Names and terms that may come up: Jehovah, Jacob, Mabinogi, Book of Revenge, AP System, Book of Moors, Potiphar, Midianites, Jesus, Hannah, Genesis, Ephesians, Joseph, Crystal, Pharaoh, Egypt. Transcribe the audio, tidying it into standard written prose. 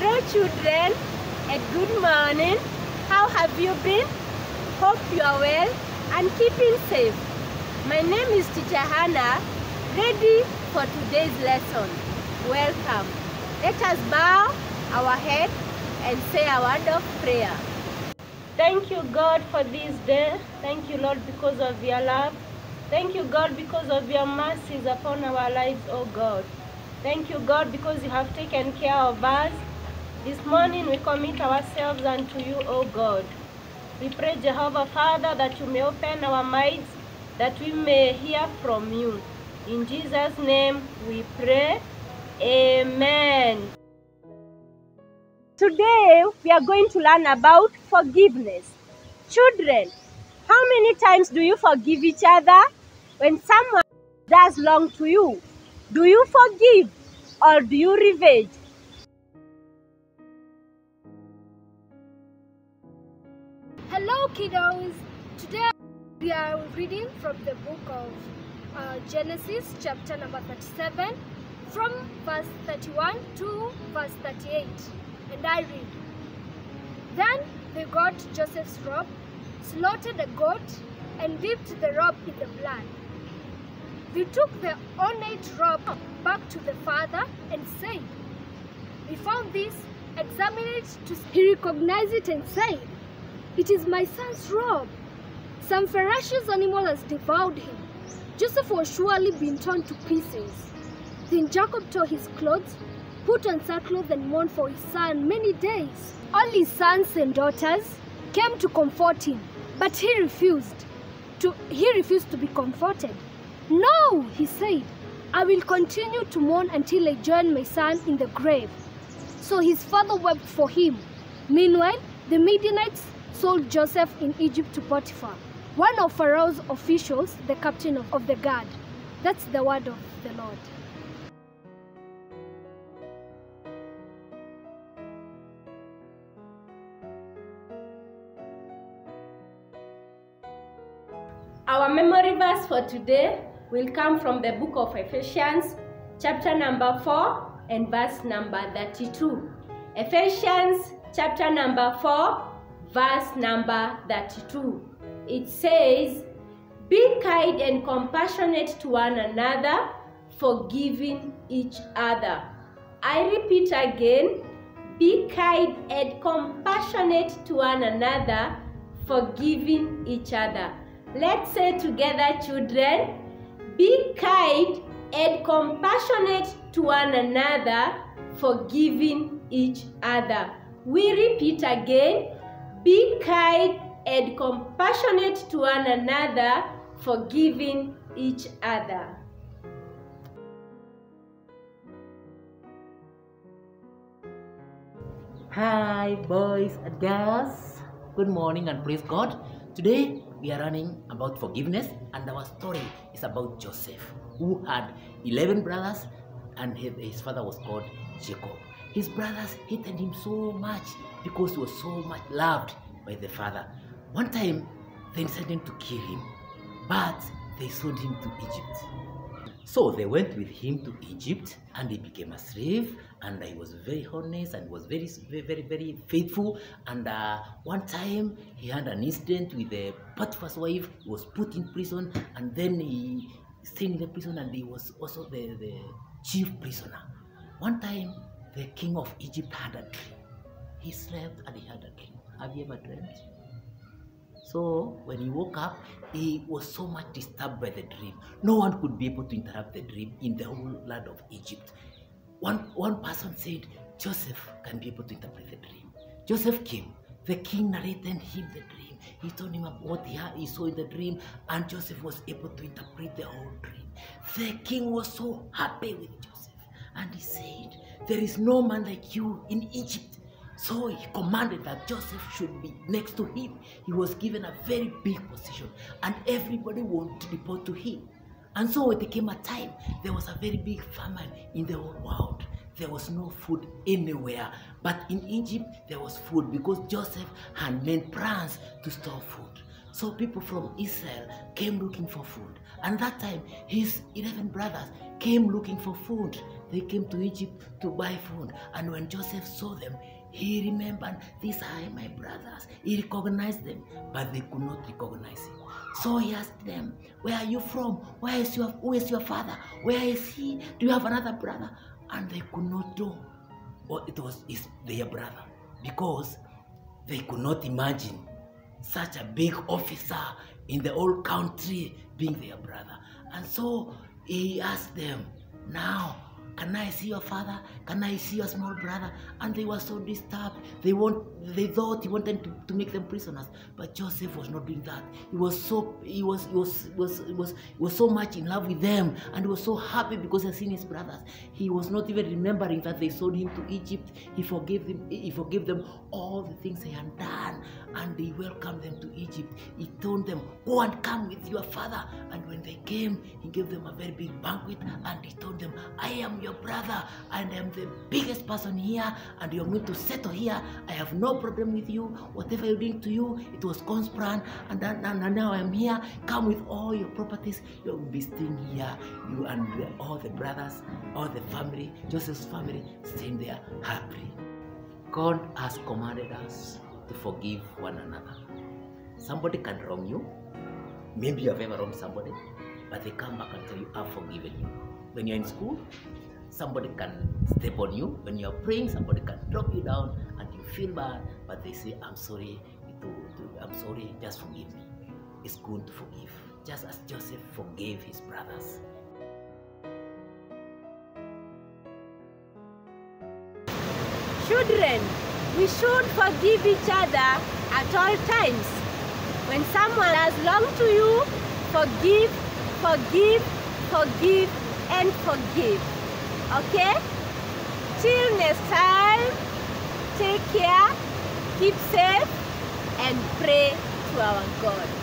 Hello children, and good morning. How have you been? Hope you are well and keeping safe. My name is Teacher Hannah, ready for today's lesson. Welcome. Let us bow our head and say a word of prayer. Thank you God for this day. Thank you Lord because of your love. Thank you God because of your mercies upon our lives, oh God. Thank you, God, because you have taken care of us. This morning we commit ourselves unto you, O God. We pray, Jehovah, Father, that you may open our minds, that we may hear from you. In Jesus' name we pray. Amen. Today we are going to learn about forgiveness. Children, how many times do you forgive each other when someone does wrong to you? Do you forgive or do you revenge? Hello kiddos, today we are reading from the book of Genesis chapter number 37 from verse 31 to verse 38, and I read, "Then they got Joseph's robe, slaughtered a goat and dipped the robe in the blood. They took the ornate robe back to the father and said, 'We found this, examine it to see.' He recognized it and said, 'It is my son's robe.' Some ferocious animal has devoured him. Joseph was surely been torn to pieces. Then Jacob tore his clothes, put on sackcloth and mourned for his son many days. All his sons and daughters came to comfort him, but he refused to be comforted. 'No,' he said, 'I will continue to mourn until I join my son in the grave.' So his father wept for him. Meanwhile, the Midianites sold Joseph in Egypt to Potiphar, one of Pharaoh's officials, the captain of the guard." That's the word of the Lord. Our memory verse for today will come from the book of Ephesians, chapter number 4 and verse number 32. Ephesians chapter number 4, verse number 32. It says, "Be kind and compassionate to one another, forgiving each other." I repeat again, be kind and compassionate to one another, forgiving each other. Let's say together, children, be kind and compassionate to one another, forgiving each other. We repeat again, be kind and compassionate to one another, forgiving each other. Hi boys and girls, good morning and praise God. Today we are learning about forgiveness, and our story is about Joseph, who had 11 brothers, and his father was called Jacob. His brothers hated him so much because he was so much loved by the father. One time they intended to kill him, but they sold him to Egypt. So they went with him to Egypt, and he became a slave, and he was very honest and was very faithful. And one time he had an incident with the Potiphar's wife. He was put in prison, and then he stayed in the prison, and he was also the chief prisoner. One time the king of Egypt had a dream. He slept and he had a dream. Have you ever dreamed? So when he woke up, he was so much disturbed by the dream. No one could be able to interrupt the dream in the whole land of Egypt. One person said, "Joseph can be able to interpret the dream." Joseph came. The king narrated him the dream. He told him about what he saw in the dream, and Joseph was able to interpret the whole dream. The king was so happy with Joseph, and he said, "There is no man like you in Egypt." So he commanded that Joseph should be next to him. He was given a very big position, and everybody wanted to report to him. And so it came a time, there was a very big famine in the whole world. There was no food anywhere. But in Egypt, there was food because Joseph had made plans to store food. So people from Israel came looking for food. And that time, his 11 brothers came looking for food. They came to Egypt to buy food. And when Joseph saw them, he remembered, these are my brothers. He recognized them, but they could not recognize him. So he asked them, where are you from? Who is your father? Where is he? Do you have another brother? And they could not know. Or it was their brother, because they could not imagine such a big officer in the whole country being their brother. And so he asked them, now, can I see your father? Can I see your small brother? And they were so disturbed. They thought he wanted to make them prisoners. But Joseph was not doing that. He was so much in love with them, and he was so happy because he had seen his brothers. He was not even remembering that they sold him to Egypt. He forgave them all the things they had done, and he welcomed them to Egypt. He told them, go and come with your father. And when they came, he gave them a very big banquet, and he told them, I am your brother, and I am the biggest person here, and you're going to settle here. I have no problem with you. Whatever you're doing to you, it was conscription, and now I'm here. Come with all your properties. You'll be staying here. You and all the brothers, all the family, Joseph's family, staying there happily. God has commanded us to forgive one another. Somebody can wrong you. Maybe you have ever wronged somebody, but they come back and tell you, I've forgiven you. When you're in school, somebody can step on you. When you're praying, somebody can drop you down and you feel bad, but they say, I'm sorry, just forgive me. It's good to forgive, just as Joseph forgave his brothers. Children, we should forgive each other at all times. When someone has wronged to you, forgive, forgive, forgive, and forgive. Okay? Till next time, take care, keep safe, and pray to our God.